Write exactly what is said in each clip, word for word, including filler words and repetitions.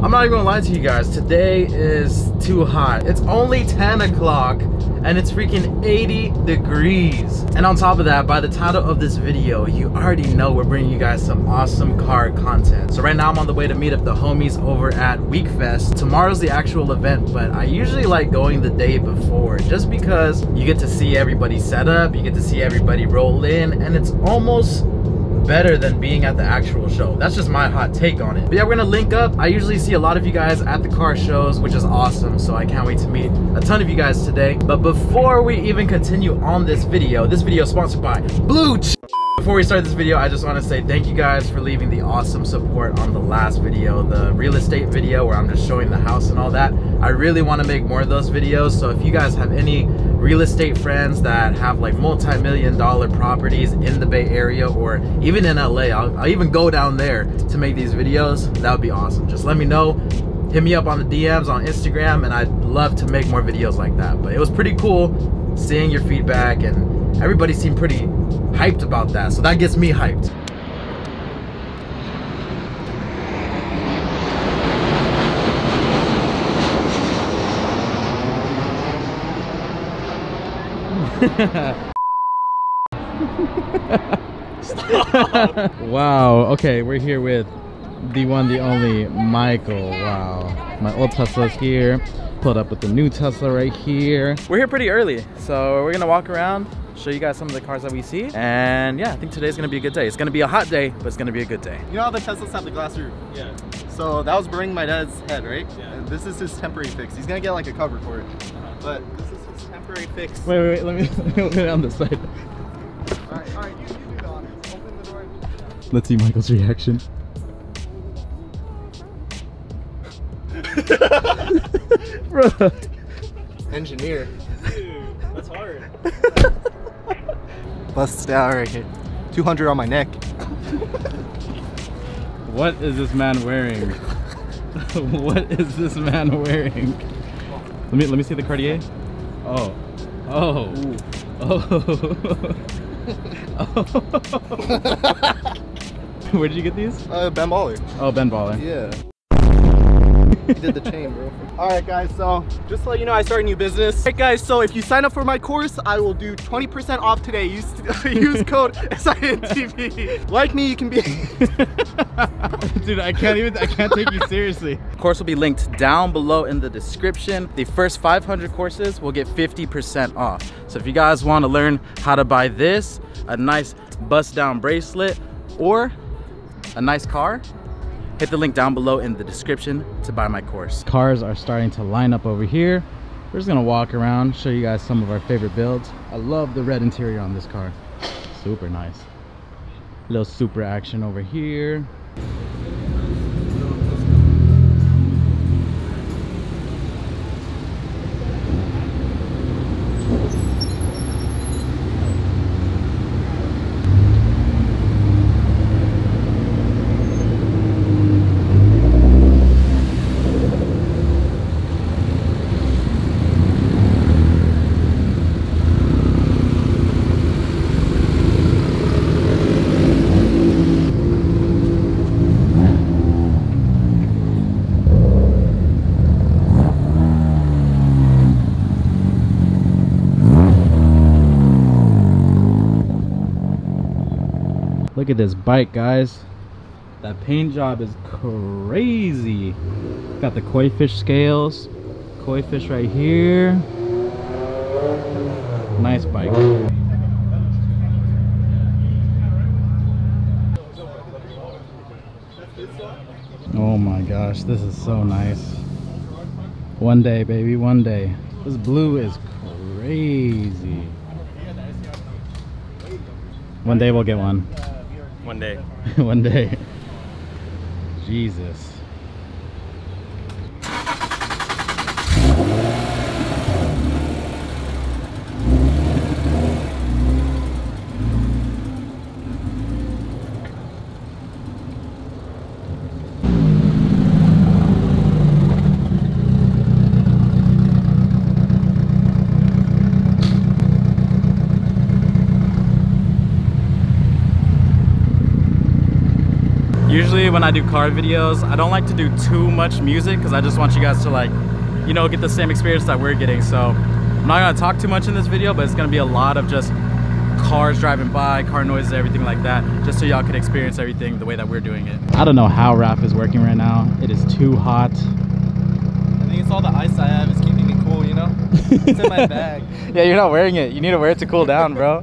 I'm not even gonna lie to you guys, today is too hot. It's only ten o'clock and it's freaking eighty degrees. And on top of that, by the title of this video, you already know we're bringing you guys some awesome car content. So right now I'm on the way to meet up the homies over at Wekfest. Tomorrow's the actual event, but I usually like going the day before just because you get to see everybody set up, you get to see everybody roll in, and it's almost better than being at the actual show. That's just my hot take on it. But yeah, we're gonna link up. I usually see a lot of you guys at the car shows, which is awesome, so I can't wait to meet a ton of you guys today. But before we even continue on this video, this video is sponsored by Blue Chew. Before we start this video, I just want to say thank you guys for leaving the awesome support on the last video, the real estate video where I'm just showing the house and all that. I really want to make more of those videos, so if you guys have any real estate friends that have like multi-million dollar properties in the Bay Area or even in L A, I'll, I'll even go down there to make these videos. That would be awesome. Just let me know. Hit me up on the D Ms on Instagram, and I'd love to make more videos like that. But it was pretty cool seeing your feedback, and everybody seemed pretty hyped about that, so that gets me hyped. Wow, okay, we're here with the one, the only Michael. Wow, my old Tesla's here, pulled up with the new Tesla right here. We're here pretty early, so we're gonna walk around, show you guys some of the cars that we see, and yeah, I think today's gonna be a good day. It's gonna be a hot day, but it's gonna be a good day. You know how the Teslas have the glass roof? Yeah. So that was burning my dad's head, right? Yeah. And this is his temporary fix. He's gonna get like a cover for it, but this is his temporary fix. Wait, wait, wait, let me, let me go down this side. All right, all right, you, you do the honors. Open the door. Let's see Michael's reaction. Bro. Engineer. Dude, that's hard. Bust out right here. two hundred on my neck. What is this man wearing? What is this man wearing? Let me let me see the Cartier. Oh. Oh. Ooh. Oh. Oh. Where did you get these? Uh, Ben Baller. Oh, Ben Baller. Yeah. He did the chain, bro. Alright guys, so just to let you know, I started a new business. Alright guys, so if you sign up for my course, I will do twenty percent off today. Use use code S I N T V. Like me, you can be... Dude, I can't even, I can't take you seriously. Course will be linked down below in the description. The first five hundred courses will get fifty percent off. So if you guys want to learn how to buy this, a nice bust down bracelet, or a nice car, hit the link down below in the description to buy my course. Cars are starting to line up over here. We're just gonna walk around, show you guys some of our favorite builds. I love the red interior on this car. Super nice. Little super action over here. Look at this bike, guys. That paint job is crazy. Got the koi fish scales. Koi fish right here. Nice bike. Oh my gosh, this is so nice. One day, baby, one day. This blue is crazy. One day we'll get one. One day. One day. Jesus. You Usually when I do car videos, I don't like to do too much music because I just want you guys to, like, you know, get the same experience that we're getting. So I'm not gonna talk too much in this video, but it's gonna be a lot of just cars driving by, car noises, everything like that, just so y'all can experience everything the way that we're doing it. I don't know how Raph is working right now. It is too hot. I think it's all the ice I have is keeping me cool, you know? It's in my bag. Yeah, you're not wearing it. You need to wear it to cool down, bro.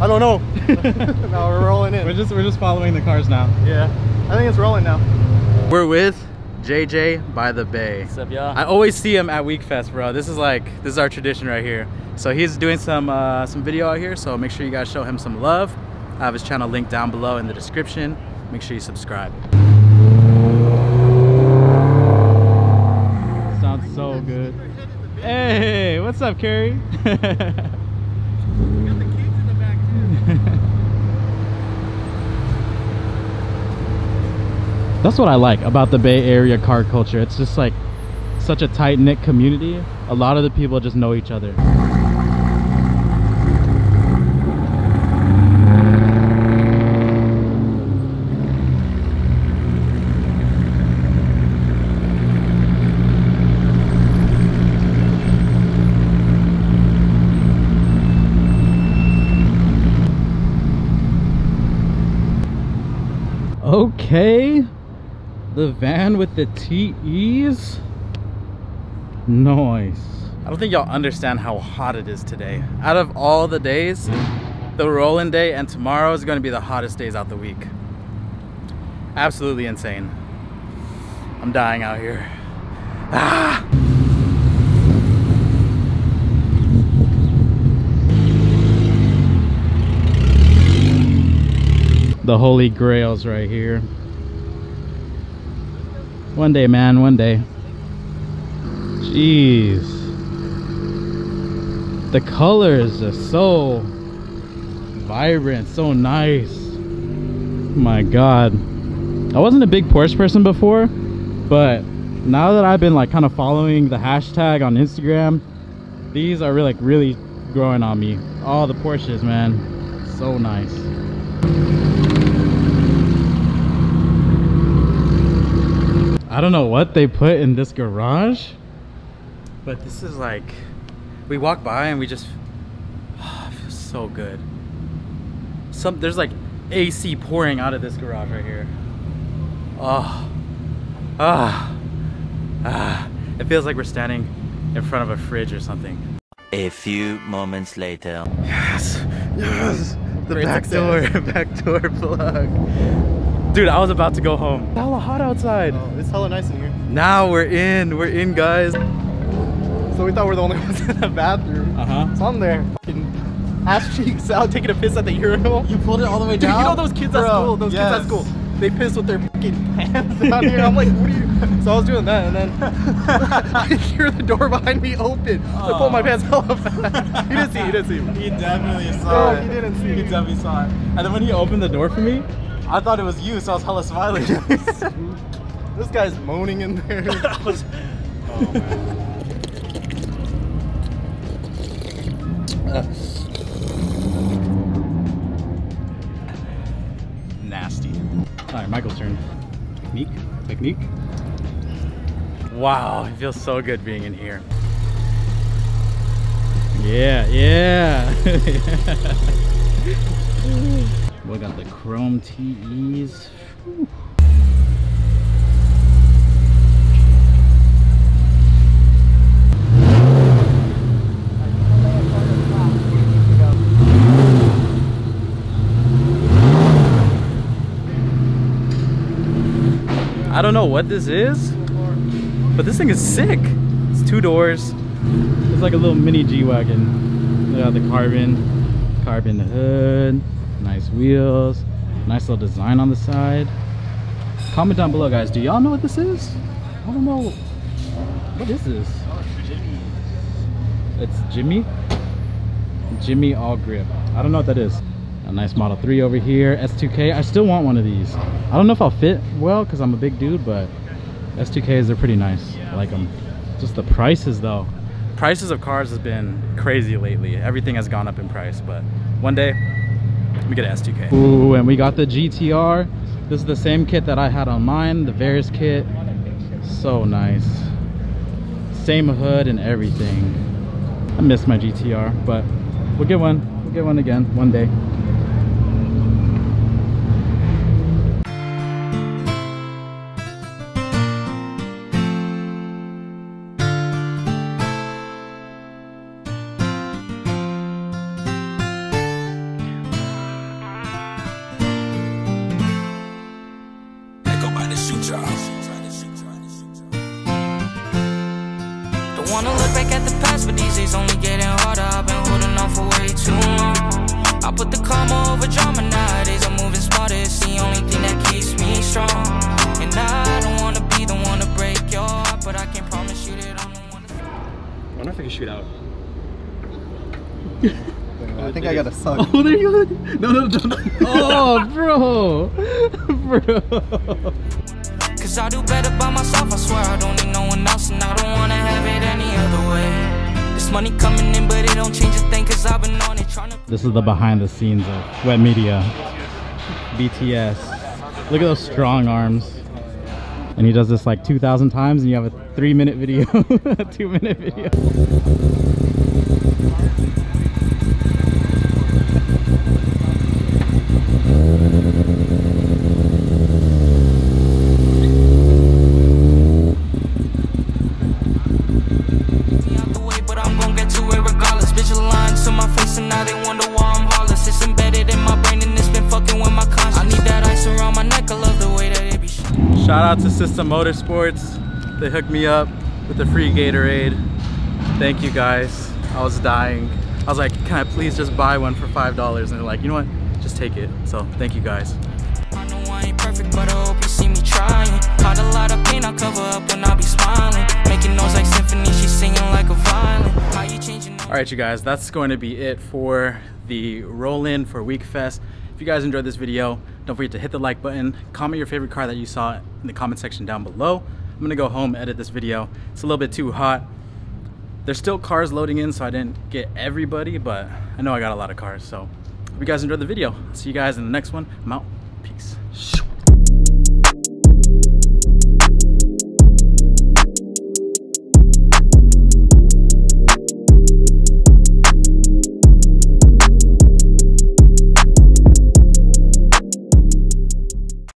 I don't know. No, we're rolling in. We're just we're just following the cars now. Yeah, I think it's rolling now. We're with J J by the Bay. What's up, y'all? I always see him at Wekfest, bro. This is like this is our tradition right here. So he's doing some uh, some video out here. So make sure you guys show him some love. I have his channel linked down below in the description. Make sure you subscribe. Sounds so good. Hey, what's up, Kerry? That's what I like about the Bay Area car culture. It's just like such a tight-knit community. A lot of the people just know each other. Okay. The van with the T Es? Nice. I don't think y'all understand how hot it is today. Out of all the days, the rolling day and tomorrow is gonna be the hottest days out the week. Absolutely insane. I'm dying out here. Ah! The holy grails right here. One day, man, one day. Jeez. The colors are so vibrant, so nice. My God. I wasn't a big Porsche person before, but now that I've been like kind of following the hashtag on Instagram, these are really, like, really growing on me. All the Porsches, man. So nice. I don't know what they put in this garage, but this is like, we walk by and we just, oh, it feels so good. Some there's like A C pouring out of this garage right here. Oh, ah, oh, ah! It feels like we're standing in front of a fridge or something. A few moments later. Yes, yes, the Great back success. door, back door plug. Dude, I was about to go home. It's hella hot outside. Oh, it's hella nice in here. Now we're in, we're in, guys. So we thought we we're the only ones in the bathroom. Uh-huh. It's on there. Ass cheeks out, taking a piss at the urinal. You pulled it all the way down? Dude, you know those kids Bro, at school, those yes. kids at school. They piss with their fucking pants down here. I'm like, what are you? So I was doing that and then I hear the door behind me open. Oh. So I pulled my pants hella fast. He didn't see, he didn't see. He definitely saw no, it. He didn't see. He definitely saw it. And then when he opened the door for me, I thought it was you, so I was hella smiling. This guy's moaning in there. was... Oh, man. Nasty. Alright, Michael's turn. Technique, technique. Wow, it feels so good being in here. Yeah, yeah. yeah. We got the chrome T Es. Whew. I don't know what this is, but this thing is sick. It's two doors. It's like a little mini G-Wagon. Look at the carbon, carbon hood, nice wheels, nice little design on the side. Comment down below, guys. Do y'all know what this is? I don't know. What is this? It's Jimmy. Jimmy All Grip. I don't know what that is. A nice Model three over here. S two K. I still want one of these. I don't know if I'll fit well because I'm a big dude, but S two Ks are pretty nice. I like them. Just the prices though. Prices of cars has been crazy lately. Everything has gone up in price, but one day we get an S two K. Ooh, and we got the G T R. This is the same kit that I had on mine, the Varus kit. So nice. Same hood and everything. I miss my G T R, but we'll get one. We'll get one again one day. Wanna look back at the past, but these days only getting harder. I've been holding on for way too long. I put the karma over drama nowadays. I'm moving smarter. It's the only thing that keeps me strong. And I don't wanna be the one to break your heart, but I can promise you that I'm the one. I wonder if I can shoot out. I think I gotta suck. Oh, there you go. No, no, no, no. Oh, bro, bro. Cause I do better by myself. I swear I don't need no one else, and I don't wanna have it any other way. This money coming in, but it don't change a thing. Cause I've been on it trying to. This is the behind the scenes of Wett Media, B T S. Look at those strong arms. And he does this like two thousand times, and you have a three minute video, a two minute video. Shout out to System Motorsports. They hooked me up with a free Gatorade. Thank you guys. I was dying. I was like, can I please just buy one for five dollars? And they're like, you know what? Just take it. So thank you guys. I know I ain't perfect, but I hope you see me trying. Had a lot of pain I cover up when I be smiling. Making noise like symphony, she's singing like a violin. How you changing? All right, you guys, that's going to be it for the roll-in for Wekfest. If you guys enjoyed this video, don't forget to hit the like button, comment your favorite car that you saw in the comment section down below. I'm gonna go home, edit this video. It's a little bit too hot. There's still cars loading in, so I didn't get everybody, but I know I got a lot of cars. So hope you guys enjoyed the video. See you guys in the next one. I'm out. Peace.